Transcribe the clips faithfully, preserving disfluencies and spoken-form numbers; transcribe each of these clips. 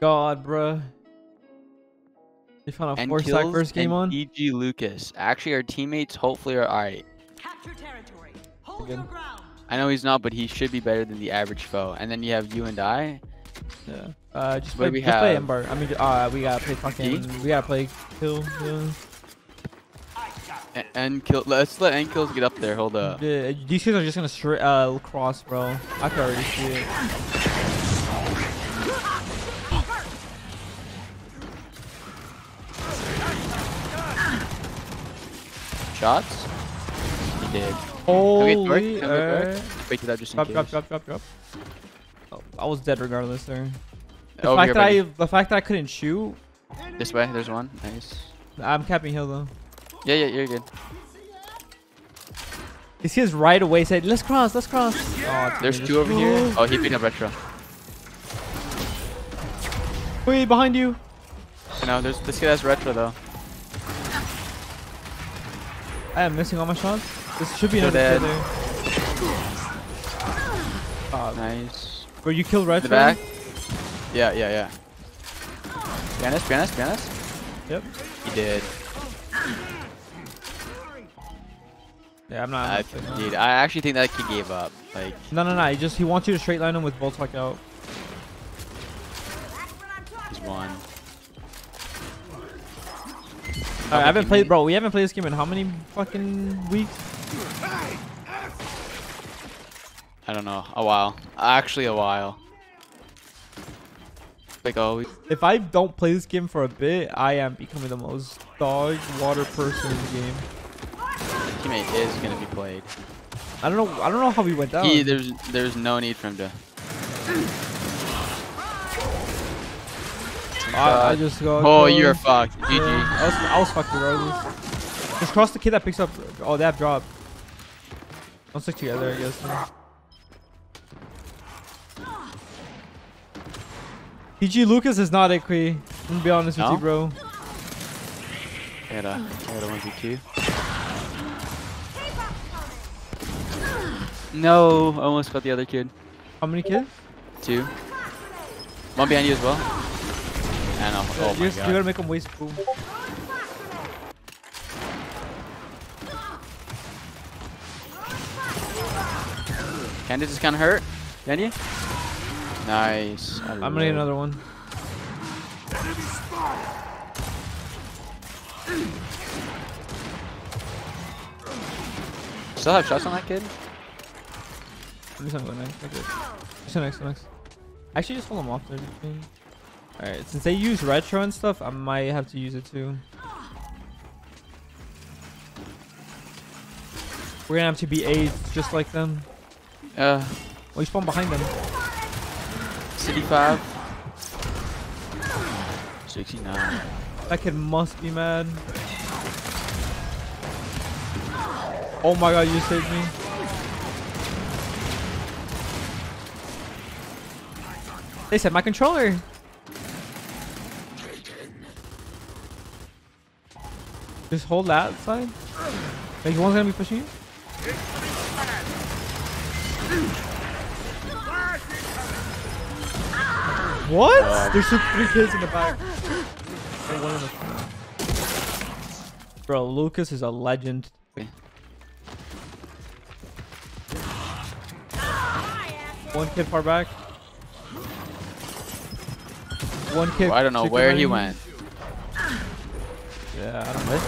god, bruh. They found a four sack first game on. E G. Lucas. Actually, our teammates hopefully are alright. Capture territory. Hold your ground. I know he's not, but he should be better than the average foe. And then you have you and I. Yeah. Uh, just play, we just have... play Ember. I mean, uh, we gotta play fucking. We gotta play kill. Yeah. Ankills, let's let Ankills get up there. Hold up. Yeah, these kids are just gonna straight uh, cross, bro. I can already see it. Shots? He did. Holy! Uh, wait, did I just drop, drop, drop, drop, drop. Oh, I was dead regardless there. The fact that I, the fact that I couldn't shoot. This way, there's one. Nice. I'm capping hill though. Yeah, yeah, you're good. This kid's right away said, let's cross, let's cross. Yeah. Oh, there's two over go. Here. Oh, he picked up retro. Wait, behind you. No, there's, this kid has retro though. I am missing all my shots. This should be another kid there. Oh, nice. Bro, you killed retro? In the back? Yeah, yeah, yeah. Giannis, Giannis, Giannis. Yep. He did. Yeah, I'm not. Uh, dude, I actually think that kid gave up. Like, no, no, no. He just he wants you to straight line him with Boltok out. He's one. Alright, I haven't played, bro. We haven't played this game in how many fucking weeks? I don't know. A while. Actually, a while. Like always. If I don't play this game for a bit, I am becoming the most dog water person in the game. Teammate is gonna be played. I don't know. I don't know how we went down. He, there's there's no need for him to. I, I just go. Oh, you're fucked. Yeah. G G. I was, I was fucked regardless. Just cross the kid that picks up. Oh, that drop. Don't stick together, I guess. E G. Lucas is not equi. I'm gonna be honest no? with you, bro. I had a, I had a one v two. No, I almost got the other kid. How many kids? Two. One behind you as well. I know. Oh my God. You gotta make him waste boom. Candace is kind of hurt. Can you? Nice. I'm gonna need another one. Still have shots on that kid? There's another next. There's the next, next. Actually, just hold them off there. Alright, since they use retro and stuff, I might have to use it too. We're gonna have to be aids just like them. Uh, well, you spawn behind them. sixty-five. sixty-nine. That kid must be mad. Oh my God, you saved me. They said my controller. Just hold that side. Like, one's gonna be pushing you. What? Oh. There's three kids in the back. One in the front. Bro, Lucas is a legend. One kid far back. One kick, well, I don't know where running. He went. Yeah, I don't know.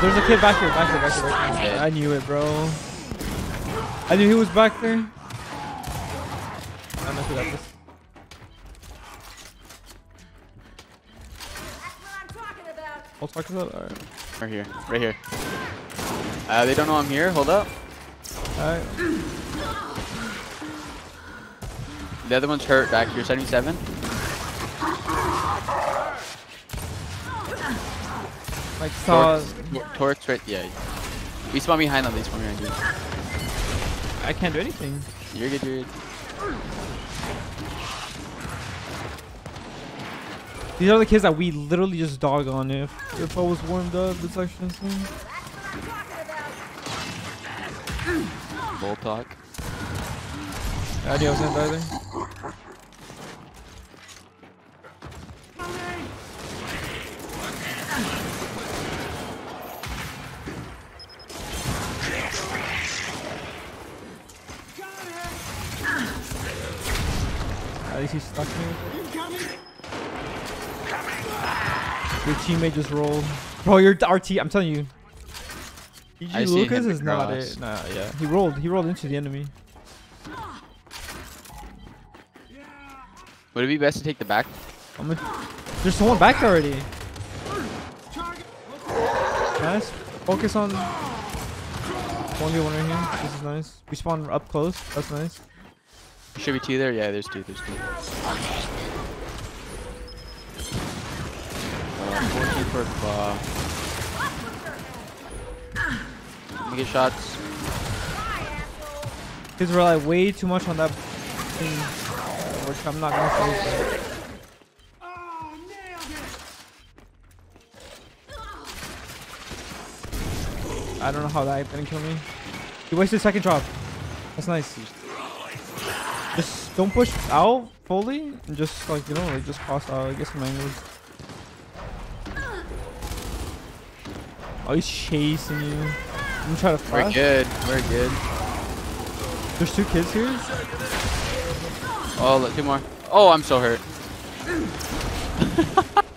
There's a kid back here, back here, back here. Back here. I knew it, bro. I knew he was back there. I don't know who that is. I'll talk about it. All right. Right here, right here. Uh, they don't know I'm here. Hold up. All right. The other one's hurt back here, seventy-seven. Like saw Torx right, yeah. We spawn behind them, they spawn behind you. I can't do anything. You're good, dude. These are the kids that we literally just dog on if if I was warmed up, this actually insane. Boltok. Adios, brother. At least he's stuck here. Your teammate just rolled. Bro, your R T, I'm telling you. E G. Lucas is not it. Nah, yeah. He rolled. He rolled into the enemy. Would it be best to take the back? I'm gonna... There's someone back already. Nice. Focus on one v one right here. This is nice. We spawn up close. That's nice. Should be two there? Yeah, there's two. There's two. Uh, for buff. Let me get shots. Kids rely way too much on that thing. Which I'm not gonna face it. Oh, nailed it. I don't know how that didn't kill me. He wasted a second drop. That's nice. Just don't push out fully and just like you know like just cross out, get some angles. Oh, he's chasing you. I'm trying to flash. We're good, we're good. There's two kids here? Oh, look, two more. Oh, I'm so hurt.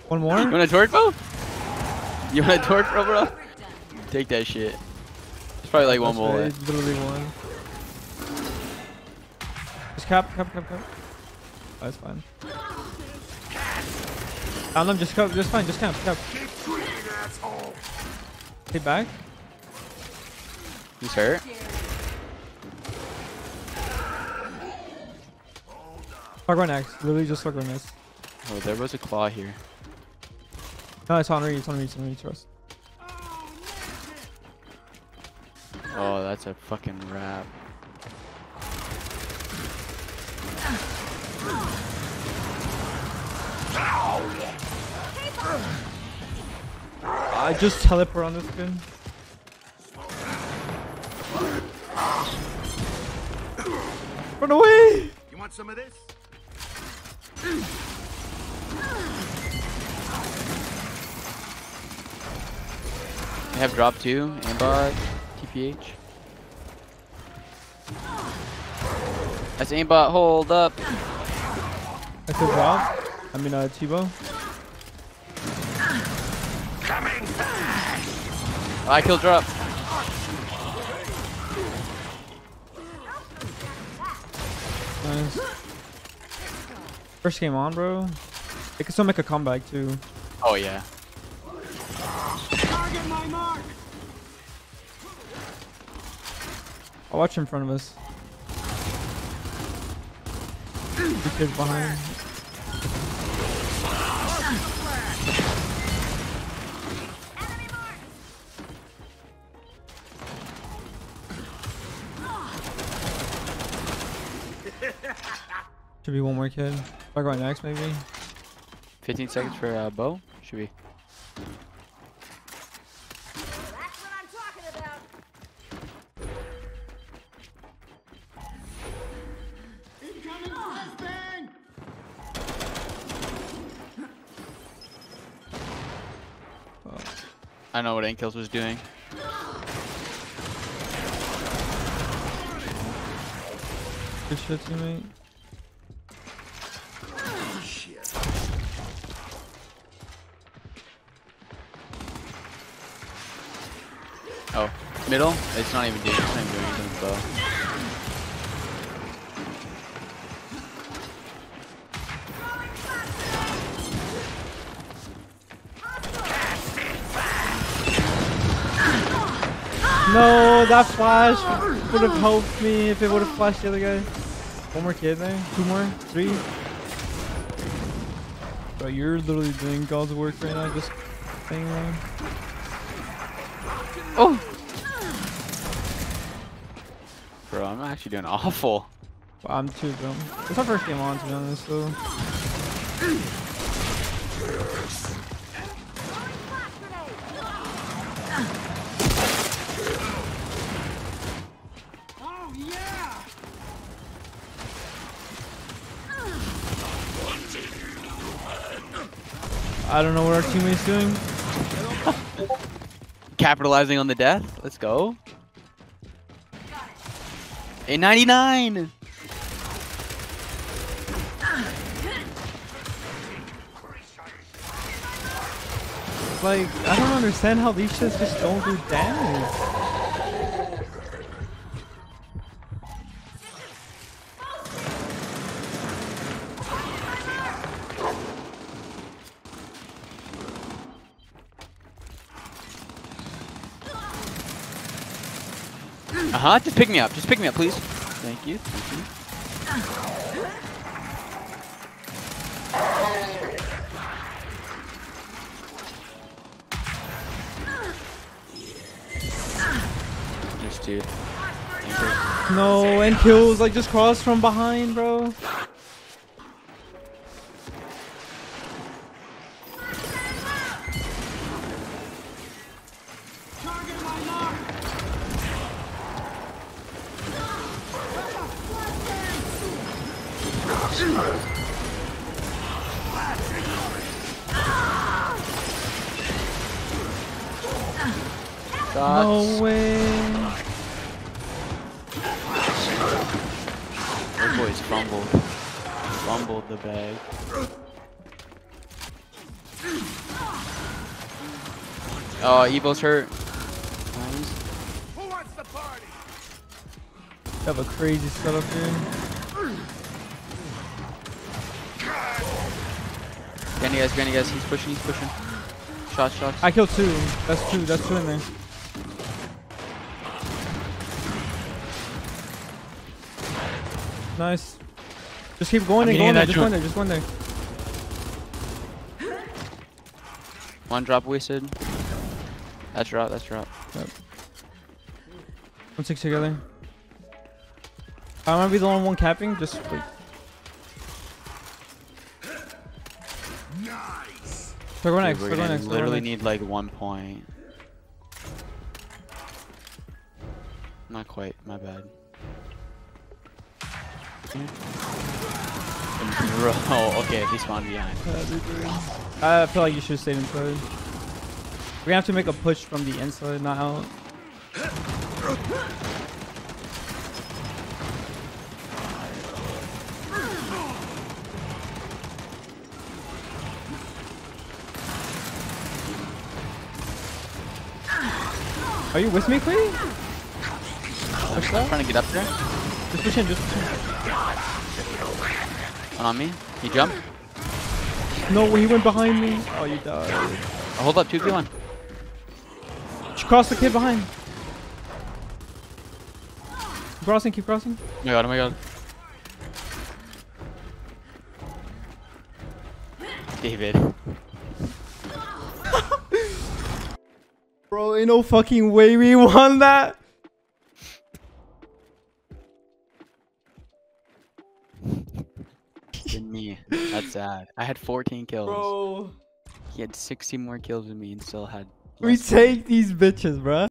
One more? You want a torch, bro? You want a torch, bro, bro? Take that shit. It's probably like one more. It's literally one. Just cap, cap, cap, cap. Oh, that's fine. I don't know, just cap, just fine, just cap, cap. Hit back. He's hurt. Fuck right next. Literally just fuck right next. Oh, there was a claw here. No, it's on reach, it's on reach, it's on reach, trust. Oh, that's a fucking wrap. I just teleport on this gun. Run away! You want some of this? I have drop two, aimbot, T P H. That's aimbot, hold up. That's a drop. I mean, uh, T-bow. Oh, I killed drop. Nice. First game on, bro. They can still make a comeback too. Oh yeah. Target my mark. I'll watch in front of us. The kid behind. Should be one more kid. Fuck right next, maybe. fifteen seconds for uh, bow. Should be. That's what I'm talking about. Incoming oh. This thing. Oh. I know what Ankills was doing. Good shit, teammate. Oh, middle? It's not even doing anything, so. No, that flash would have helped me if it would have flashed the other guy. One more kid there? Two more? Three? Bro, you're literally doing God's work right now, just playing around. Oh! Bro, I'm actually doing awful. Well, I'm too dumb. It's our first game on, to be honest, though. Oh, yeah! I don't know what our teammate's doing. Capitalizing on the death. Let's go. A ninety-nine! Like, I don't understand how these shots just don't do damage. Uh-huh, just pick me up. Just pick me up, please. Thank you. Thank you. There's two. No, and kills. Like, just cross from behind, bro. No way. Those boys fumbled. Fumbled the bag. Oh, Evo's hurt. Who wants the party? You have a crazy setup here. Granny guys, Granny guys, he's pushing, he's pushing. Shot, shot. I killed two. That's two, that's two in there. Nice. Just keep going and going there. Just going there. Just going there. One drop wasted. That's drop. That's drop. Yep. One six together. I might be the only one capping. Just wait. Nice. So go next. Dude, we're go next. Literally go next. Need like one point. Not quite. My bad. Bro, okay, he spawned behind. I feel like you should stay inside. We're gonna have to make a push from the inside, not out. Are you with me, Queen? I'm trying to get up there. Just push in, just push in. One on me. He jumped. No, he went behind me. Oh, you died. Oh, hold up, two v one. Cross the kid behind. Keep crossing, keep crossing. Oh my god, oh my god. David. Bro, ain't no fucking way we won that. Me. That's sad. I had fourteen kills. Bro. He had sixty more kills than me and still had. We take these bitches, bruh.